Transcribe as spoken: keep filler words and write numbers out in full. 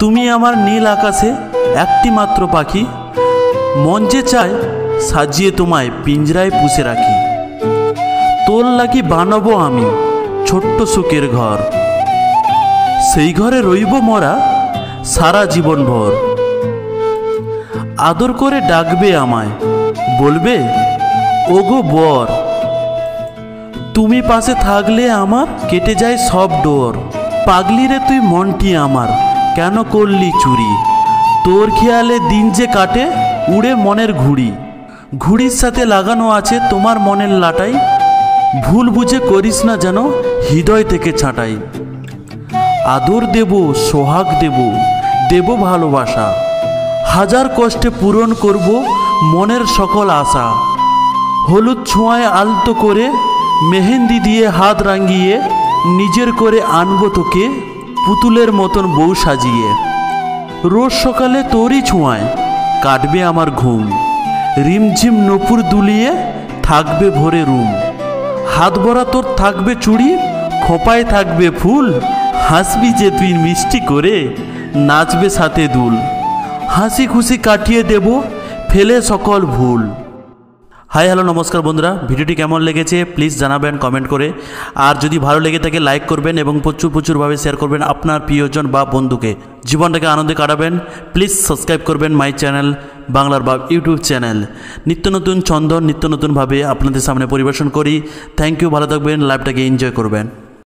তুমি আমার নীল আকাশে একটি মাত্র পাখি, মন যে চায় সাজিয়ে তোমায় পিঞ্জরায় পুষে রাখি। তোর লাগি বানাবো আমি ছোট্ট সুখের ঘর, সেই ঘরে রইব মরা সারা জীবন ভর। আদর করে ডাকবে আমায়, বলবে ওগো বর। তুমি পাশে থাকলে আমার কেটে যায় সব ডোর। পাগলি রে তুই মনটি আমার, কেন করলি চুরি? তোর খেয়ালে দিন যে কাটে উড়ে মনের ঘুড়ি। ঘুড়ির সাথে লাগানো আছে তোমার মনের লাটাই, ভুল বুঝে করিস না যেন হৃদয় থেকে ছাঁটাই। আদর দেব, সোহাগ দেব, দেব ভালোবাসা, হাজার কষ্টে পূরণ করব মনের সকল আশা। হলুদ ছোঁয়ায় আলতো করে মেহেন্দি দিয়ে হাত রাঙিয়ে নিজের করে আনব তোকে পুতুলের মতন বউ সাজিয়ে। রোজ সকালে তোরই ছোঁয়ায় কাটবে আমার ঘুম, রিমঝিম নপুর দুলিয়ে থাকবে ভরে রুম। হাত ভরা তোর থাকবে চুড়ি, খোপায় থাকবে ফুল, হাসবি যে তুই মিষ্টি করে, নাচবে সাথে দুল। হাসি খুশি কাটিয়ে দেব ফেলে সকল ভুল। হাই হ্যালো, নমস্কার বন্ধুরা, ভিডিওটি কেমন লেগেছে প্লিজ জানাবেন কমেন্ট করে। আর যদি ভালো লেগে থাকে লাইক করবেন এবং প্রচুর প্রচুরভাবে শেয়ার করবেন আপনার প্রিয়জন বা বন্ধুকে। জীবনটাকে আনন্দে কাটাবেন। প্লিজ সাবস্ক্রাইব করবেন মাই চ্যানেল বাংলার বাপ ইউটিউব চ্যানেল। নিত্য নতুন ছন্দ নিত্য নতুনভাবে আপনাদের সামনে পরিবেশন করি। থ্যাংক ইউ, ভালো থাকবেন, লাইভটাকে এনজয় করবেন।